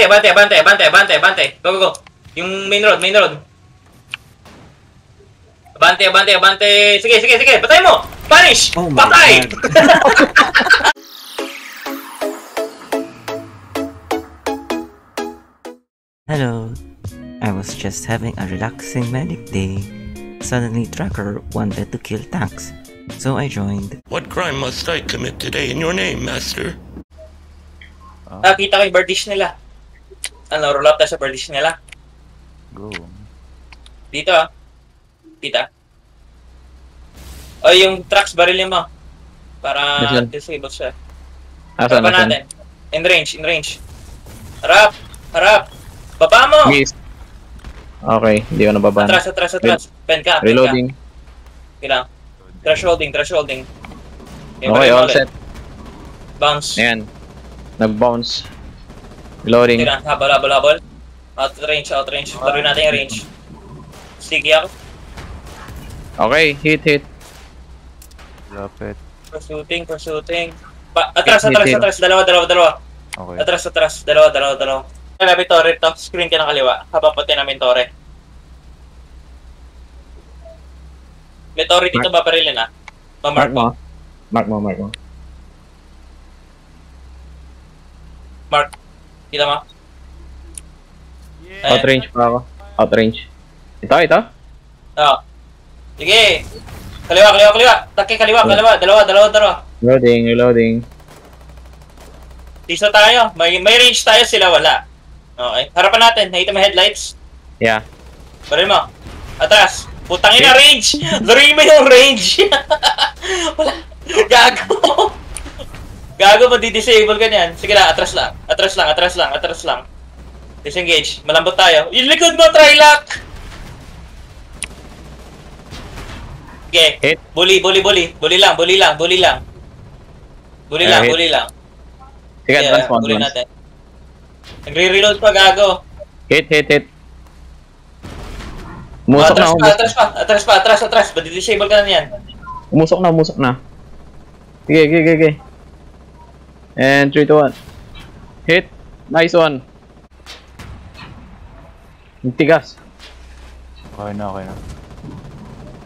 Abante. Go. Yung main road. Abante. Sige. Patay mo. Punish. Oh, patay. Hello. I was just having a relaxing manic day. Suddenly Tracker wanted to kill tanks. So I joined. What crime must I commit today in your name, master? Nakita ko yung birdish nila. Ano, roll up tayo sa birdish nila. Go. Dito ah. Kita. Oh, yung trucks, barilin mo. Para disable siya. Asa natin? In range. Harap. Baba mo! Yes. Okay, hindi ko nababaan. Atras. Pen ka. Reloading. Kailangan. Thresholding. Okay, all set. Bounce. Ayan. Nag-bounce. Reloading. Kailangan, habal. Out range. Taroy natin yung range. Sige ako. Okay, hit. Rapid. Pursuiting. Atras. Dalawa. Okay. Atras. Dalawa. Kalabi torre, top screen ka ng kaliwa. Hapapatin namin torre. May torre dito ba parilin ah? Mark mo. Mark. Kita mo? Yeah. Outrange pa ako. Ito? Oo. Sige. Kaliwa. Taki kaliwa. Dalawa. Reloading. Tisa tayo. May range tayo, sila wala. Okay. Harapan natin. Nakita mo headlights? Yeah. Parin mo. Atras. Putang ina range! Laruin mo yung range! Wala. Gago. Madi-disable ka niyan. Sige lang. Atras lang. Disengage. Malambot tayo. Yung likod mo, Trilock! Okay. Hit. Bully. Bully lang. Bully lang. Sige, transpond. Bully natin. Nagre-reload pa, gago. Hit. Umusok na. Atras pa. Badidisable ka na niyan. Umusok na. Sige. And 3, 2, 1. Hit. Nice one. Tigas. Okay na.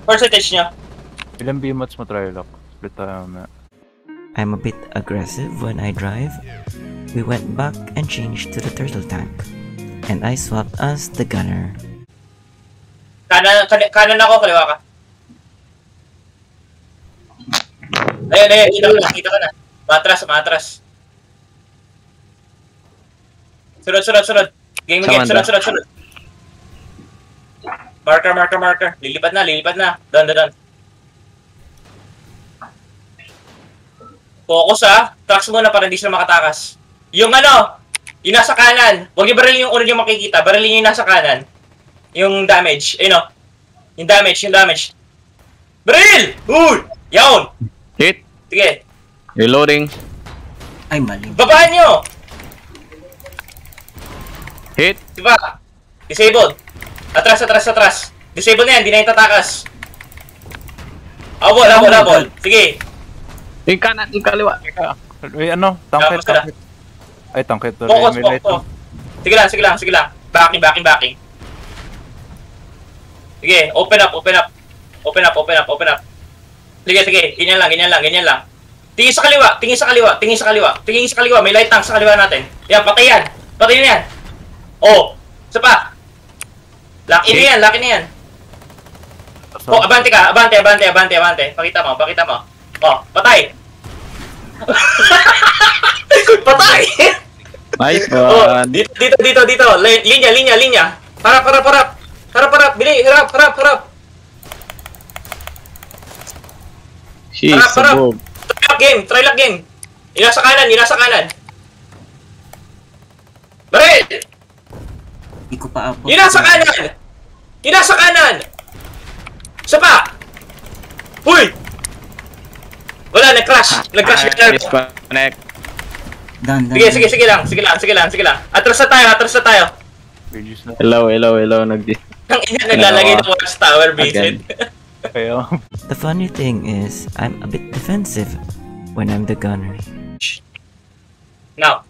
Percentage niya. Ilang BMATs mo, Trilock? Split tayo na. I'm a bit aggressive when I drive. We went back and changed to the turtle tank. And I swapped us the gunner. Kanan ako, kaliwa ka. Ayun, kita ka na. Matras. Sunod. Game, sunod. Marker. Lilipad na. Doon. Focus ha. Tracks muna para hindi sila makatakas. Yung ano, yung nasa kanan. Huwag yung barilin yung unod yung makikita. Barilin yung nasa kanan. Yung damage, ayun o. Yung damage. Baril! Uy! Yaon! Hit! Sige. Reloading. Ay, mali. Babaan nyo! Hit! Diba? Disable. Atras. Disable na yan, di na yung tatakas. Awol. Sige. Yung kanan, yung kaliwa. Uy, ano? Tangkit. Ay, tangkit. Focus. Sige lang. Backing. Sige, open up. Sige. Ganyan lang. Tingin sa kaliwa. May light tank sa kaliwa natin. Yan, patay yan. Oh, isa pa. Lock in yan. Oh, abante ka. Abante. Pakita mo. Oh, patay. Patay. Nice one. Oh, dito. Linya. Harap. Harap, bili! Harap! Jeez, harap! Trilock game! Yun sa kanan! Baril! Hindi ko pa abot. Yun sa kanan! Isa pa! Uy! Wala, nag-crash. Disconnect. Sige lang. Atras na tayo. Hello, The funny thing is, I'm a bit defensive when I'm the gunner. Now.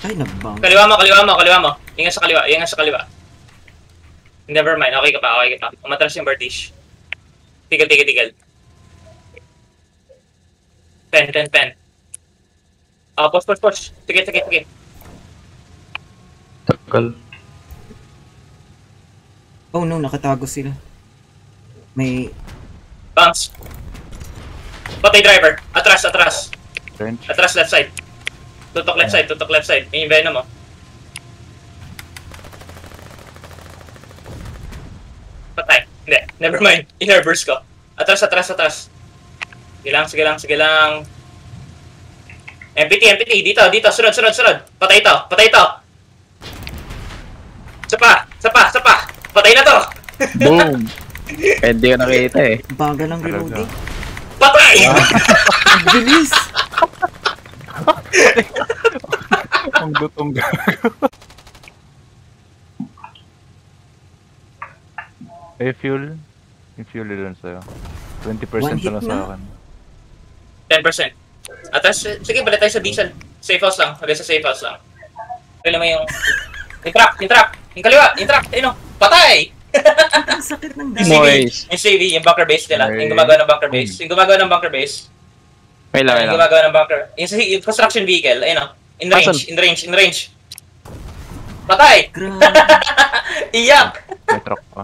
Ay, nag-bounce. Kaliwa mo. Ingat sa kaliwa. Never mind. Okay ka pa. Umatras yung Bardish. Tigal. Pen. Push. Sige. Takal. Oh no, nakatago sila. May... Bounce. Patay driver. Atras. Bench. Atras left side. Tutok left side. May Venom mo. Patay. Hindi. Never mind. I-reverse ko. Atras. Sige lang. MPT. Dito. Sunod. Patay ito. Sapa. Patay na to. Boom. Pwede ka nakita eh. Baga ng reloading. Patay! Ang bilis! Ang lutong gagawin. Eh, fuel. Yung fuel yun sa'yo. 20% na lang sa akin. 10%. Atas, sige, balik tayo sa diesel. Safe house lang. Kailan mo yung... Yung trap! Ayun o! Patay! Ang sakit ng dami. Yung CV, yung bunker base nila. Yung gumagawa ng bunker base. Yung construction vehicle. Ayun o. In range. Patay! Iyak! May truck pa.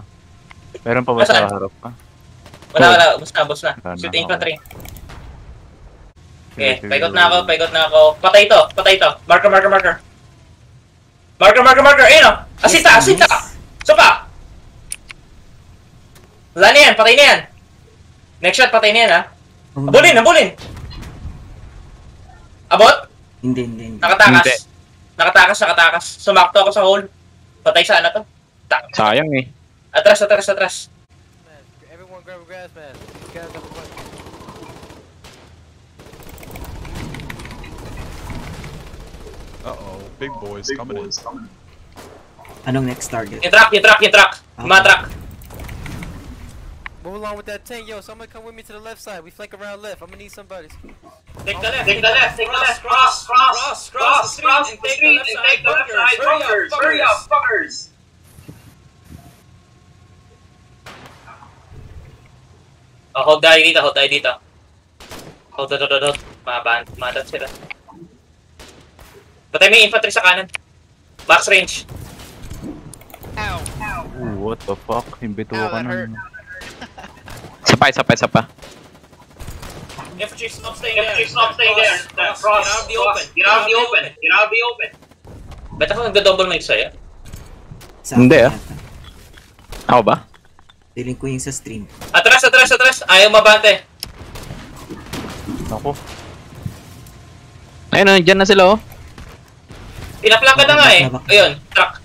Meron pa ba sa harap pa? Wala. Bus na. Shoot infantry. Okay. Paikot na ako. Patay ito. Marker. Ayun o. Asita! Sopa! Wala na yan! Patay na yan! Next shot, patay na yan, ha? Abulin! Abot? Hindi. Nakatakas. Sumakto ako sa hole. Patay sa ano to? Sayang eh. Atras. Everyone grab a gas mask. Uh-oh. Big boys coming in. Anong next target? Yung truck! Matrack! Move along with that tank, yo. Someone come with me to the left side. We flank around left. I'm gonna need somebody. Take the left. Cross. Take the left side. Hurry up, fuckers. Oh, hold tayo dito. Hold. Mabahan sila. Patay may infantry sa kanan. Box range. Ow. Ooh, what the fuck? Imbito ka nun. Sapa. Infantry stop staying there. Get out of the open. Ba't ako nagda-double mic sa'yo? Hindi ah. Ako ba? Dealing ko yung sa stream. Atras! Ayaw mabante. Ako. Ayun, dyan na sila oh. Pinaplaka na nga eh. Ayun, truck.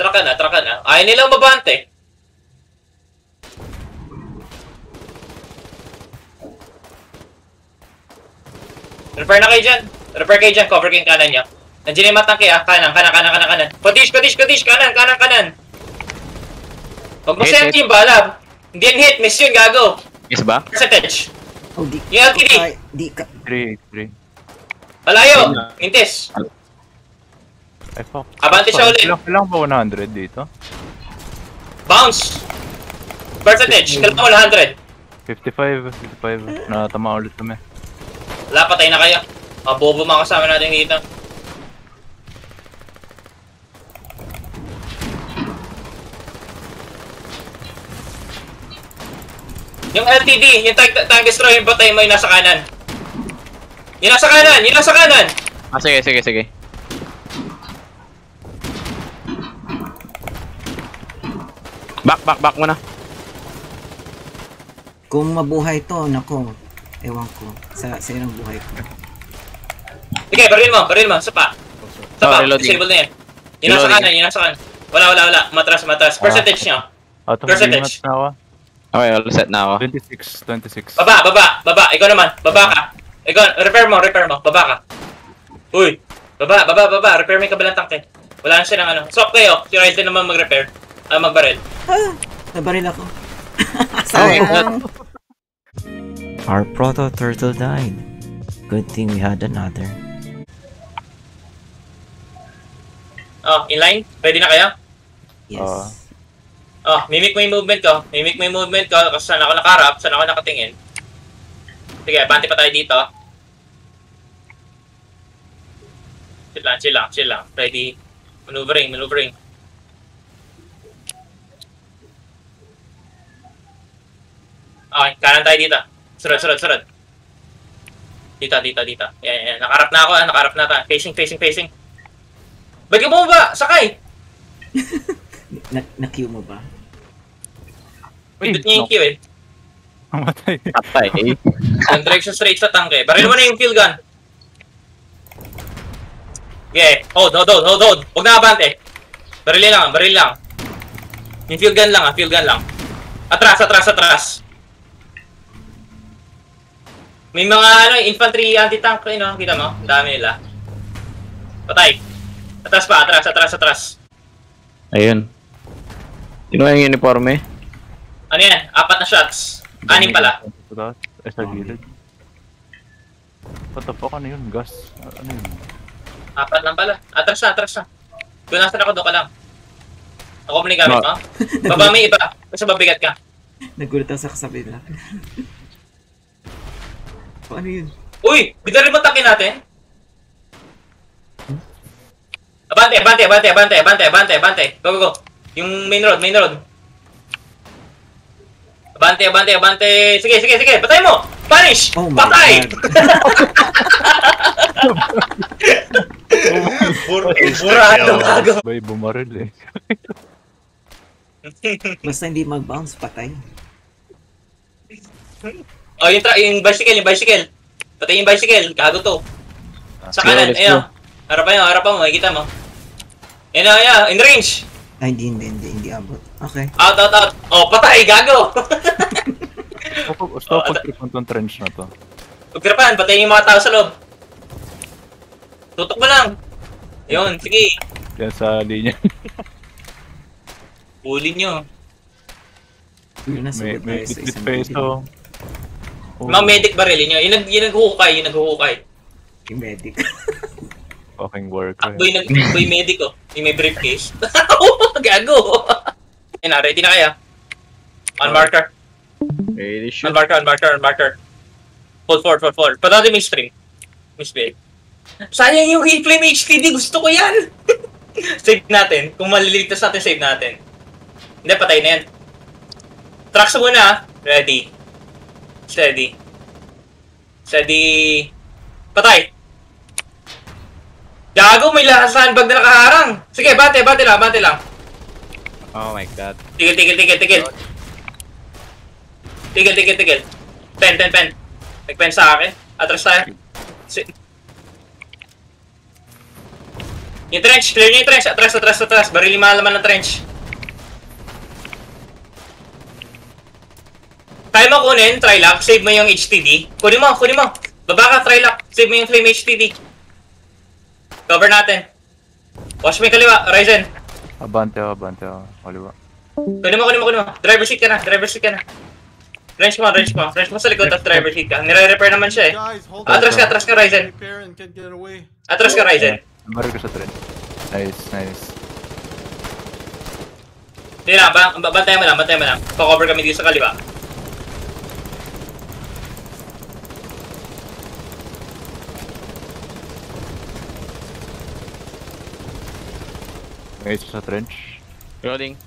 Truck na. Ayaw nilang mabante. Repair kayo dyan, cover kayo yung kanan nyo. Nandiyan yung matangke ah, kanan. Kodish, kanan. Huwag mo send yung bala. Hindi yung hit, miss yun, gago. Miss ba? Percentage. Oh, yung LTD. Three. Malayo, intis. Ay, fuck. Abante siya ulit. Kailangan ba 100 dito? Bounce. Percentage, kailangan mo 100. 55, natama ulit kami. Wala, patay na kayo. Bobo mga kasama natin dito. Yung LTD, yung tank destroy, yung patay mo, yung nasa kanan! Ah, sige. Back muna. Kung mabuhay to, nako. Ewan ko, sa inang buhay ko. Okay, barilin mo, sapa, disable na yan. Yun nasa kanan. Wala, matras, percentage nyo. Percentage. Okay, all set na ako. 26. Baba, ikaw naman, baba ka. Ikaw, repair mo, baba ka. Uy, baba, repair mo yung kabilang tanke. Wala na silang ano, swap kayo, si Ryzen naman mag-repair. Mag-baril. Nabaril ako. Sayang. Our proto turtle died. Good thing we had another. Oh, inline? Ready na kayo? Yes. Oh, mimic mo yung movement ko. Mimic mo yung movement ko. Kasi saan ako nakarap, saan ako nakatingin. Sige, bante pa tayo dito. Chill lang, chill lang, chill lang. Ready? Maneuvering, maneuvering. Okay, kanan tayo dito. Surod, surod, surod. Dito, dito, dito. Ayan, ayan. Nakarap na ako, nakarap na tayo. Facing, facing, facing. Ba't ka bumaba? Sakay! Na-queue mo ba? Wait, ba't niya yung queue eh? Namatay. Patay eh. Ang direction straight sa tank eh. Baril mo na yung field gun. Okay. Hold, hold, hold, hold, hold. Huwag nakabante. Baril lang, baril lang. Yung field gun lang ah, field gun lang. Atras, atras, atras. May mga ano, infantry anti-tank eh no? Kita mo? Ang dami nila. Patay. Atras pa, atras, atras, atras. Ayun. Sino yung uniforme? Ano yan? 4 na shots. 6 pala. Ay, sa gilid. What the fuck? Ano yun? Gas? Ano yun? 4 lang pala. Atras na, atras na. Doon nasan ako, doon ka lang. Ako mo na yung gamit, no? Baba may iba. Basta babigat ka. Nagulat ako sa kasabi na. Ano yun? Uy! Bigla rin mo takin natin? Abante, abante, abante, abante, abante, abante, abante. Go, go, go. Yung main road, main road. Abante, abante, abante. Sige, sige, sige. Patay mo! Punish! Oh patay! Burado kago. Bay, bumaril eh. Basta hindi mag-bounce, patay. Oh, yung bicycle, yung bicycle. Patay yung bicycle. Kago to. Sa kanan, ayun. Harapan mo, makikita mo. Yan na, yan, in range! Ay, hindi abot. Okay. Out, out, out! Oh, patay, gago! Gusto ko pag-tripan tong trench na to. Pag-tripan, patayin yung mga tao sa loob. Tutok mo lang! Yun, sige. Yan sa linya. Pulin nyo. May bitbit peso. Mga medic barili nyo. Yung nag-hukay, yung nag-hukay. Yung medic. Fucking worker. Akboy nag-boy medic oh. Yung may briefcase. Gago! Ayun na, ready na kaya? On marker. Ready shoot. On marker, on marker, on marker. Hold forward, hold forward. Patati may stream. Miss Bale. Sayang yung heat flame HTD. Gusto ko yan! Save natin. Kung maliligtas natin, save natin. Hindi, patay na yan. Tracks muna ah. Ready. Steady. Steady. Patay! Gago, may lahasan bag na nakaharang. Sige, bate, bate lang, bate lang. Oh my god. Tigil, tigil, tigil, tigil. Tigil, tigil, tigil. Pen, pen, pen. Nag-pen sa akin. Atras tayo. Yung trench, clear nyo yung trench. Atras, atras, atras. Barili malaman ng trench. Try mo kunin, Trilock. Save mo yung HTD. Kunin mo, kunin mo. Baba ka, Trilock. Save mo yung flame HTD. Cover natin. Watch mo yung kaliwa, Ryzen. Abante, abante, kaliwa. Kunin mo, kunin mo, kunin mo. Driver seat ka na, driver seat ka na. Range mo, range mo. Range mo sa likod at driver seat ka. Nire-repair naman siya eh. Atras ka, Ryzen. Atras ka, Ryzen. Mario ka sa trend. Nice, nice. Hindi lang, bantayan mo lang, bantayan mo lang. Pakover kami dito sa kaliwa. May isa sa trench. Loading.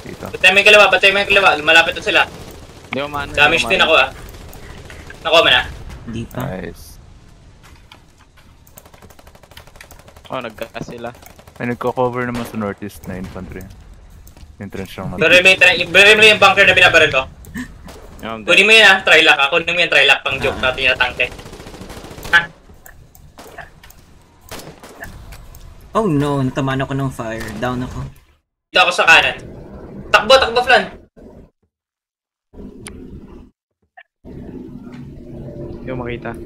Dito. Batay mo yung kalawa, batay mo yung kalawa. Malapit na sila. Hindi ko man. Damage din ako ah. Nakuha mo na. Hindi pa. Nice. Oh, nagka sila. May nagko-cover naman sa northeast na infantry. Yung trench lang natin. Baril mo yung bunker na binabaril ko. Kunin mo yun ah, Trilock ah. Kunin mo yung Trilock pang joke natin yung tanke. Ha? Oh no, natamaan ako ng fire. Down ako. Dito ako sa kanan. Takbo, takbo, Flan! Hindi ko makita.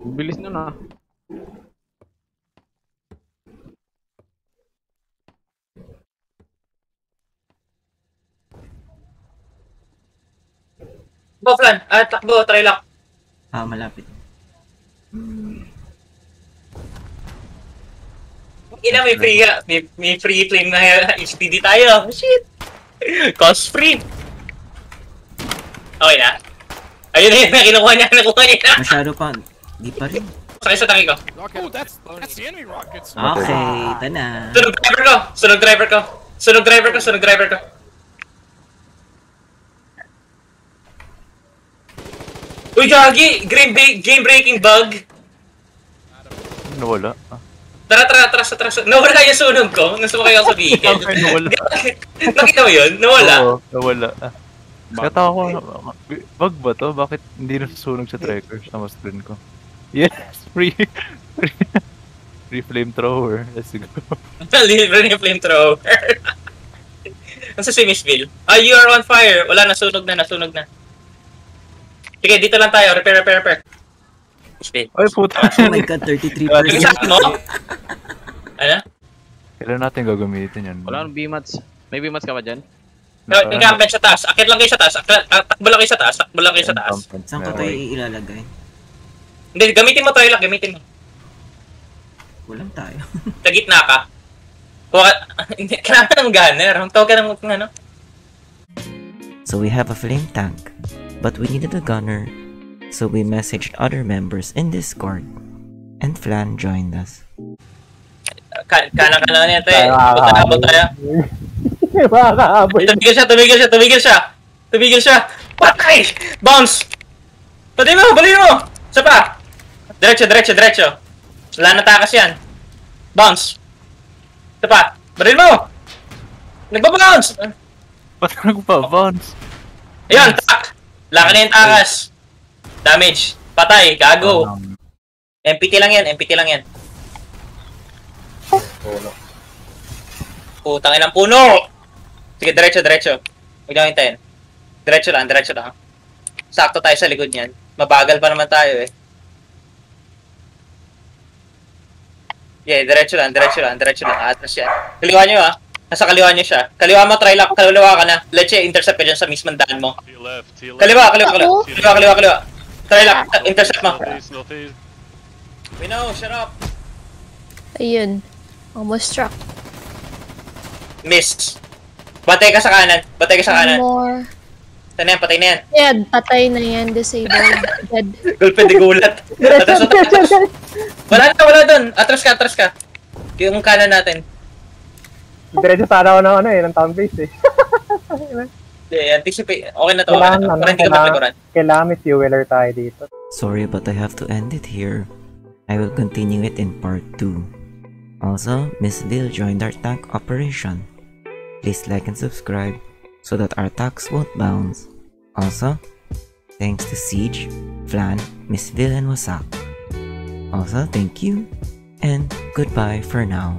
Bilis nun ah. Takbo, Flan! Ah, takbo, Trilock! Ah, malapit. Ina, may free claim na HPD tayo. Shit. Cost free. Okay na. Ayun na, kinukuha niya, Masyado pa. Di pa rin. Sakay sa tangi ko. Oh, that's the enemy rockets. Okay, tana. Sunog driver ko. Uy, gagi! Game-breaking bug! Nawala. Tara, nawala yung sunog ko. Gusto mo kayo ako sabihin. Nakita mo yun? Nawala? Oo, nawala. Katawa ko, bug ba to? Bakit hindi nasusunog sa trackers? Tama screen ko. Yes! Free flamethrower. Let's go. Libre na yung flamethrower. Nasa Simish Bill. Ah, you are on fire! Wala, nasunog na. Sige, dito lang tayo. Repair. Ay, puta. Oh my god, 33%. Ano? Kailan natin gagamitin yun? Wala nang B-mats. May B-mats ka ba dyan? Nag-campent sa taas. Takbo lang kayo sa taas. Saan ko tayo ilalagay? Hindi, gamitin mo. Walang tayo. Tagitna ka. Kailangan ng gunner. Tawag ka ng ano. So we have a flame tank. But we needed a gunner, so we messaged other members in Discord, and Flan joined us. Kanan nito eh. Buta tayo. Tumigil siya. Patay! Bounce! Bali mo! Isa pa! Diretso. Wala na takas yan. Bounce! Isa pa! Bali mo! Nagbabounce! Ba't nagbabounce? Ayan! Tak! Laka na yung takas. Damage. Patay. Gago. MPT lang yan. Puno. Putang ilang puno! Sige, diretso. Huwag lang hintayin. Diretso lang. Sakto tayo sa likod niyan. Mabagal pa naman tayo eh. Yeah, diretso lang. Atras yan. Kaliwa nyo ah. Nasa kaliwa niya siya. Kaliwa mo, Trilock. Kaliwa ka na. Let's say, intercept ka dyan sa mismong daan mo. Kaliwa. Trilock, intercept mo. We know, shut up. Ayun. Almost struck. Missed. Batay ka sa kanan. More. Patay na yan. Yeah, patay na yan. Disabled. Dead. Gulpe de gulat. Atras. Wala dun. Atras ka. Yung kanan natin. Diretso sana ako ng ano eh, ng town base eh. Anticipate. Okay na to. Kailangan may fueler tayo dito. Sorry but I have to end it here. I will continue it in part 2. Also, Miss Bill joined our tank operation. Please like and subscribe so that our tanks won't bounce. Also, thanks to Siege, Flan, Miss Bill, and Wasak. Also, thank you and goodbye for now.